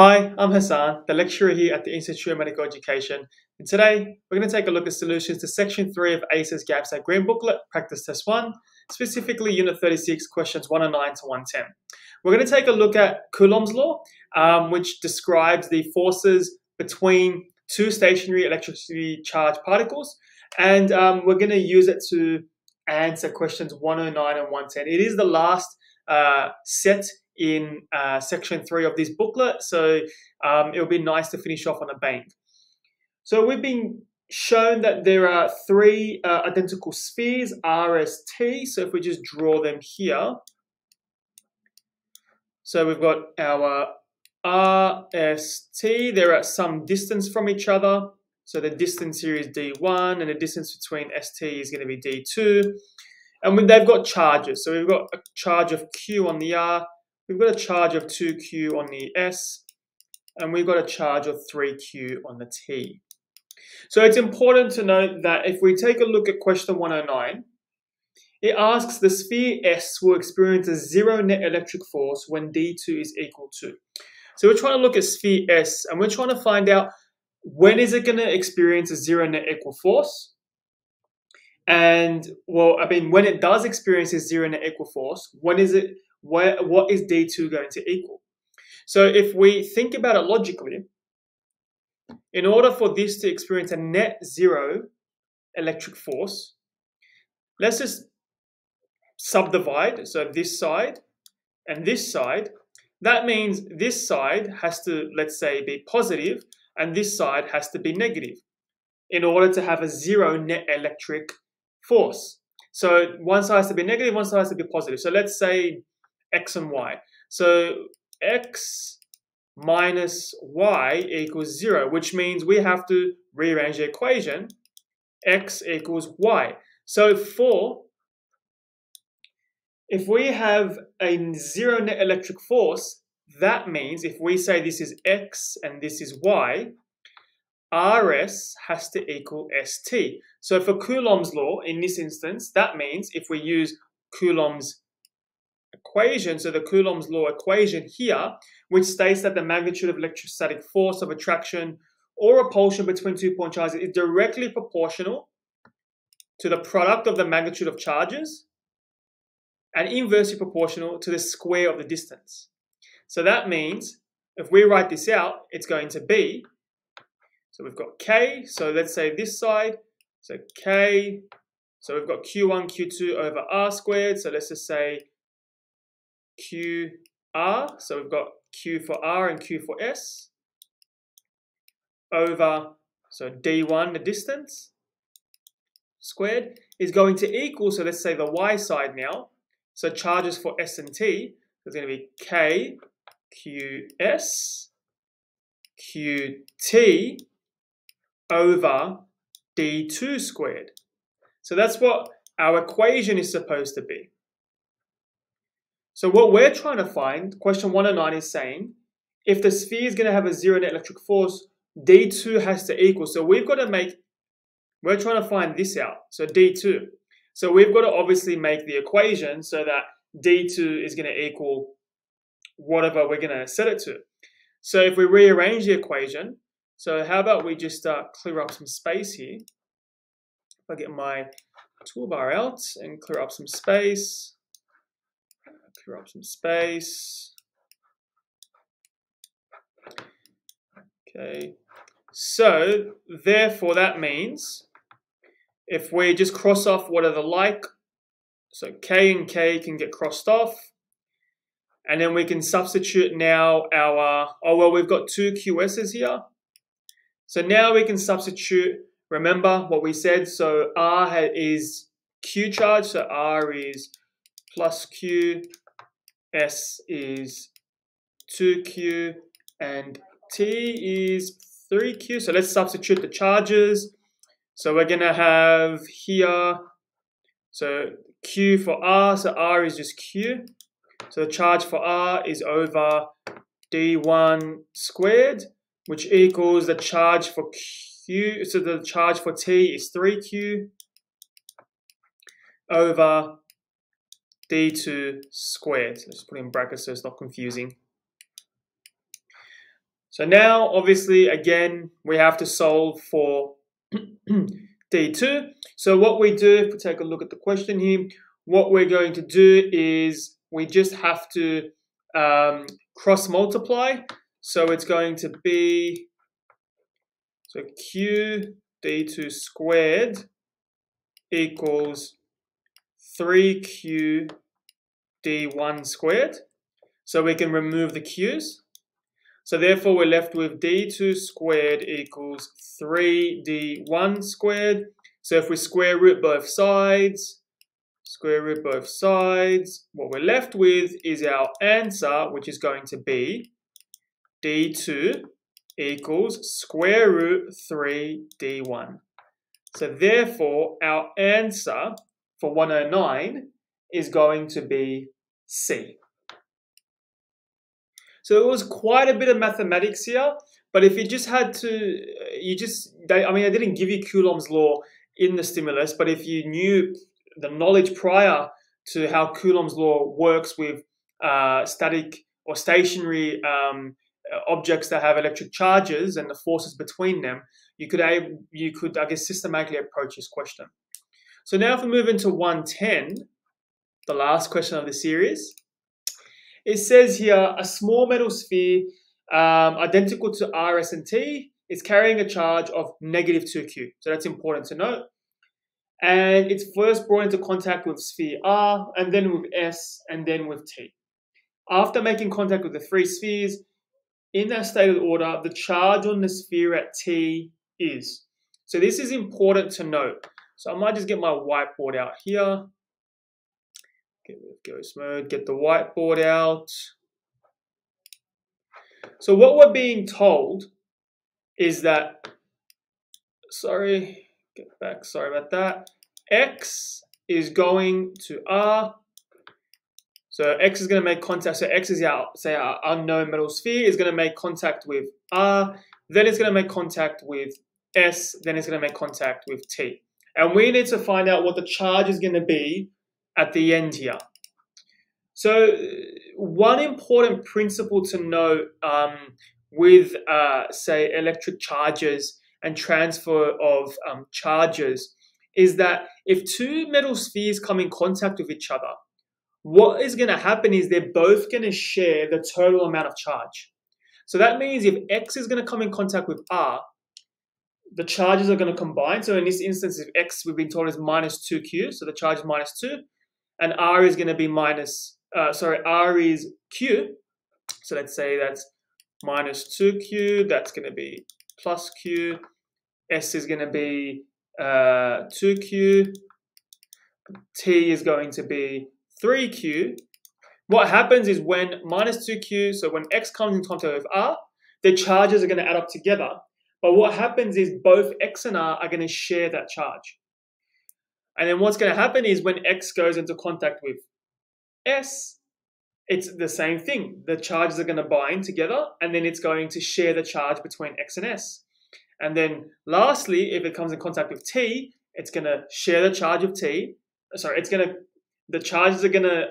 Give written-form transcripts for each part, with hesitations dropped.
Hi, I'm Hassan, the lecturer here at the Institute of Medical Education, and today we're going to take a look at solutions to Section 3 of ACER's GAMSAT Green Booklet, Practice Test 1, specifically Unit 36, questions 109 to 110. We're going to take a look at Coulomb's Law, which describes the forces between two stationary electrically charged particles, and we're going to use it to answer questions 109 and 110. It is the last set in section 3 of this booklet, so it'll be nice to finish off on a bang. So we've been shown that there are three identical spheres, R, S, T. So if we just draw them here, so we've got our R, S, T. They're at some distance from each other, so the distance here is D1, and the distance between S, T is going to be D2. And when they've got charges, so we've got a charge of Q on the R, we've got a charge of 2Q on the S, and we've got a charge of 3Q on the T. So it's important to note that if we take a look at question 109, it asks the sphere S will experience a zero net electric force when D2 is equal to. So we're trying to look at sphere S, and we're trying to find out when is it going to experience a zero net equal force. And, well, I mean, when it does experience a zero net equal force, when is it? What is D2 going to equal? So if we think about it logically, in order for this to experience a net zero electric force, let's just subdivide. So this side and this side, that means this side has to, let's say, be positive, and this side has to be negative in order to have a zero net electric force. So one side has to be negative, one side has to be positive. So let's say X and Y. So X minus Y equals 0, which means we have to rearrange the equation. X equals Y. So if we have a zero net electric force, that means if we say this is X and this is Y, RS has to equal ST. So for Coulomb's law, in this instance, that means if we use Coulomb's equation, so the Coulomb's law equation here, which states that the magnitude of electrostatic force of attraction or repulsion between two-point charges is directly proportional to the product of the magnitude of charges and inversely proportional to the square of the distance. So that means if we write this out, it's going to be, so we've got K, so let's say this side, so K, so we've got Q1, Q2 over R squared, so let's just say QR, so we've got Q for R and Q for S, over, so D1, the distance, squared, is going to equal, so let's say the Y side now, so charges for S and T, so it's going to be K, QS, QT, over D2 squared. So that's what our equation is supposed to be. So what we're trying to find, question 109 is saying, if the sphere is going to have a zero net electric force, D2 has to equal. So we've got to we're trying to find this out, so D2. So we've got to obviously make the equation so that D2 is going to equal whatever we're going to set it to. So if we rearrange the equation, so how about we just clear up some space here. If I get my toolbar out and clear up some space. Clear up some space. Okay, so therefore that means if we just cross off what are the like, so K and K can get crossed off, and then we can substitute now our, oh well, we've got two QS's here, so now we can substitute, remember what we said, so R is Q charge, so R is plus Q, S is 2Q, and T is 3Q. So let's substitute the charges. So we're going to have here, so Q for R, so R is just Q. So the charge for R is over D1 squared, which equals the charge for Q, so the charge for T is 3Q over D2 squared. Let's put it in brackets so it's not confusing. So now, obviously, again, we have to solve for D2. So what we do, if we take a look at the question here, what we're going to do is we just have to cross multiply. So it's going to be, so Q D2 squared equals 3Q D1 squared. So we can remove the Q's. So therefore, we're left with D2 squared equals 3D1 squared. So if we square root both sides, what we're left with is our answer, which is going to be D2 equals square root 3D1. So therefore, our answer for 109 is going to be C. So it was quite a bit of mathematics here, but if you just had to, I didn't give you Coulomb's law in the stimulus, but if you knew the knowledge prior to how Coulomb's law works with static or stationary objects that have electric charges and the forces between them, you could, I guess, systematically approach this question. So now if we move into 110, the last question of the series. It says here, a small metal sphere identical to R, S, and T is carrying a charge of negative 2Q. So that's important to note. And it's first brought into contact with sphere R, and then with S, and then with T. After making contact with the three spheres, in that stated order, the charge on the sphere at T is. So this is important to note. So I might just get my whiteboard out here. Ghost mode, get the whiteboard out. So what we're being told is that, X is going to R. So X is going to make contact. So X is our, say, our unknown metal sphere is going to make contact with R. Then it's going to make contact with S. Then it's going to make contact with T. And we need to find out what the charge is going to be at the end here. So one important principle to know with say electric charges and transfer of charges is that if two metal spheres come in contact with each other, what is going to happen is they're both going to share the total amount of charge. So that means if X is going to come in contact with R, the charges are going to combine. So in this instance, if X, we've been told, is minus 2Q, so the charge is minus 2. And R is going to be R is Q. So let's say that's minus 2Q. That's going to be plus Q. S is going to be 2Q. T is going to be 3Q. What happens is when minus 2Q, so when X comes in contact with R, the charges are going to add up together. But what happens is both X and R are going to share that charge. And then what's going to happen is when X goes into contact with S, it's the same thing. The charges are going to bind together, and then it's going to share the charge between X and S. And then lastly, if it comes in contact with T, it's going to share the charge of T. The charges are going to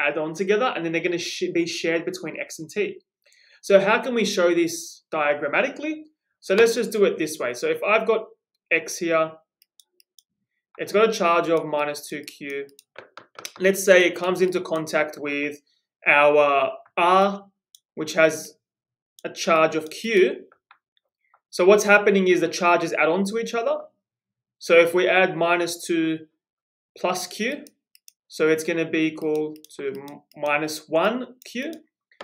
add on together, and then they're going to be shared between X and T. So how can we show this diagrammatically? So let's just do it this way. So if I've got X here, it's got a charge of minus 2Q. Let's say it comes into contact with our R, which has a charge of Q. So what's happening is the charges add on to each other. So if we add minus 2 plus Q, so it's going to be equal to minus 1Q.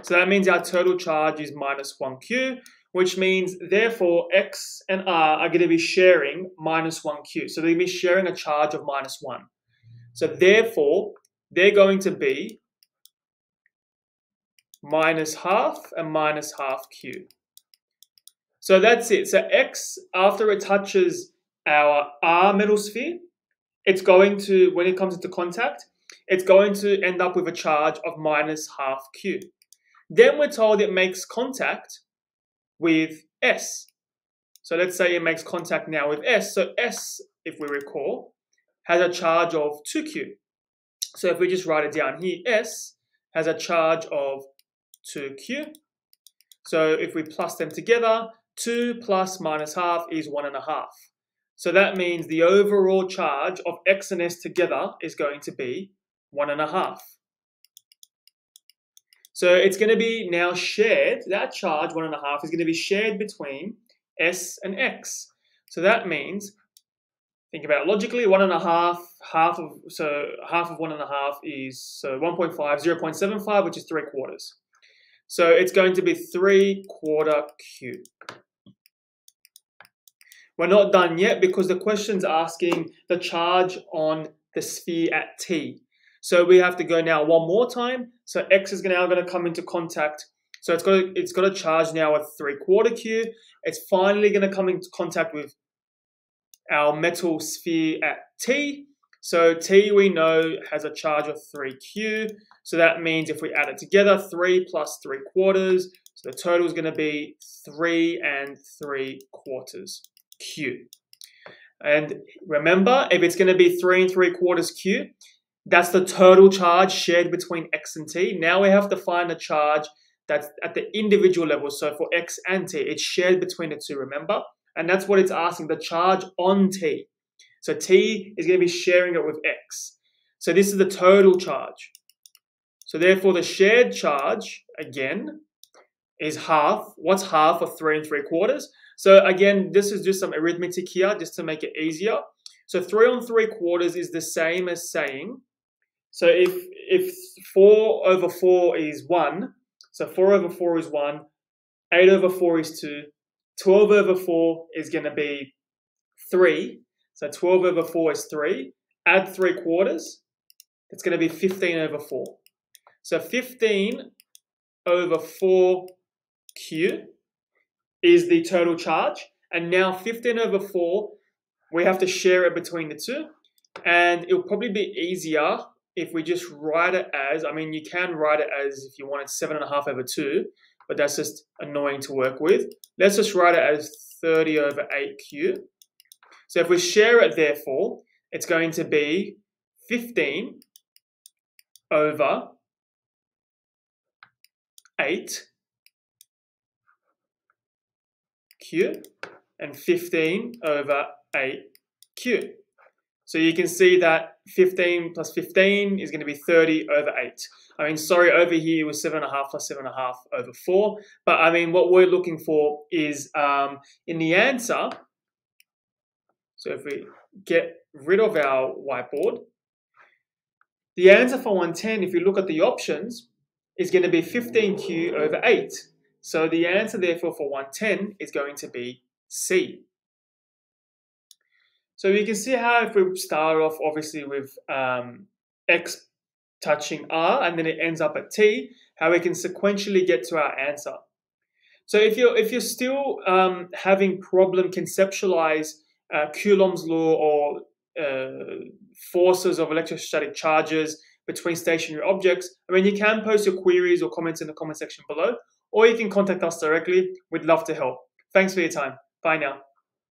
So that means our total charge is minus 1Q. Which means, therefore, X and R are going to be sharing minus 1Q. So they're going to be sharing a charge of minus 1. So therefore, they're going to be minus half and minus half Q. So that's it. So X, after it touches our R metal sphere, it's going to, when it comes into contact, it's going to end up with a charge of minus half Q. Then we're told it makes contact with S. So let's say it makes contact now with S. So S, if we recall, has a charge of 2Q. So if we just write it down here, S has a charge of 2Q. So if we plus them together, 2 plus minus half is 1.5. So that means the overall charge of X and S together is going to be 1.5. So it's going to be now shared, that charge 1.5 is going to be shared between S and X. So that means, think about it logically, 1.5 half of 1.5 is 1.5, 0.75, which is 3/4. So it's going to be 3/4 cubed. We're not done yet because the question's asking the charge on the sphere at T. So we have to go now one more time. So X is now going to come into contact. So it's got a charge now at 3/4 Q. It's finally going to come into contact with our metal sphere at T. So T we know has a charge of 3 Q. So that means if we add it together, 3 plus 3/4. So the total is going to be 3 3/4 Q. And remember, if it's going to be 3 3/4 Q, that's the total charge shared between X and T. Now we have to find the charge that's at the individual level. So for X and T, it's shared between the two, remember? And that's what it's asking, the charge on T. So T is going to be sharing it with X. So this is the total charge. So therefore, the shared charge, again, is half. What's half of 3 3/4? So again, this is just some arithmetic here, just to make it easier. So 3 on 3/4 is the same as saying, so if 4/4 is 1, so 4/4 is 1, 8/4 is 2, 12/4 is going to be 3. So 12/4 is 3. Add 3/4, it's going to be 15/4. So 15/4 Q is the total charge. And now 15/4, we have to share it between the two. And it'll probably be easier if we just write it as, I mean, you can write it as, if you wanted 7.5/2, but that's just annoying to work with. Let's just write it as 30/8 Q. So if we share it, therefore, it's going to be 15/8 Q and 15/8 Q. So you can see that 15 plus 15 is going to be 30/8. I mean, sorry, over here it was 7.5 plus 7.5 over 4. But I mean, what we're looking for is in the answer. So if we get rid of our whiteboard, the answer for 110, if you look at the options, is going to be 15 Q/8. So the answer, therefore, for 110 is going to be C. So you can see how if we start off, obviously, with X touching R, and then it ends up at T, how we can sequentially get to our answer. So if you're still having problem conceptualize Coulomb's law or forces of electrostatic charges between stationary objects, I mean, you can post your queries or comments in the comment section below, or you can contact us directly. We'd love to help. Thanks for your time. Bye now.